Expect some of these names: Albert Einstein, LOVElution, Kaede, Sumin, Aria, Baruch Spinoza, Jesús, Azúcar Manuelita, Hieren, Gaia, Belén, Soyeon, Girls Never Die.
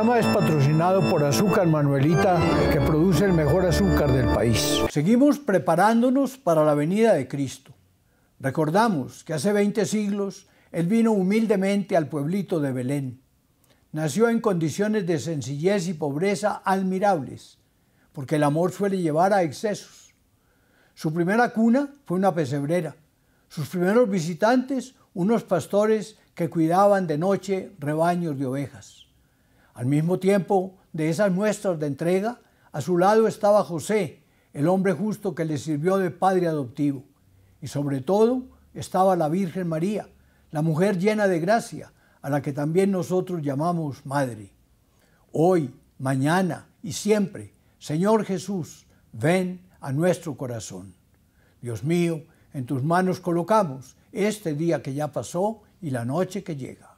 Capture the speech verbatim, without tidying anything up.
programa es patrocinado por Azúcar Manuelita, que produce el mejor azúcar del país. Seguimos preparándonos para la venida de Cristo. Recordamos que hace veinte siglos Él vino humildemente al pueblito de Belén. Nació en condiciones de sencillez y pobreza admirables, porque el amor suele llevar a excesos. Su primera cuna fue una pesebrera. Sus primeros visitantes, unos pastores que cuidaban de noche rebaños de ovejas. Al mismo tiempo de esas muestras de entrega, a su lado estaba José, el hombre justo que le sirvió de padre adoptivo. Y sobre todo estaba la Virgen María, la mujer llena de gracia, a la que también nosotros llamamos Madre. Hoy, mañana y siempre, Señor Jesús, ven a nuestro corazón. Dios mío, en tus manos colocamos este día que ya pasó y la noche que llega.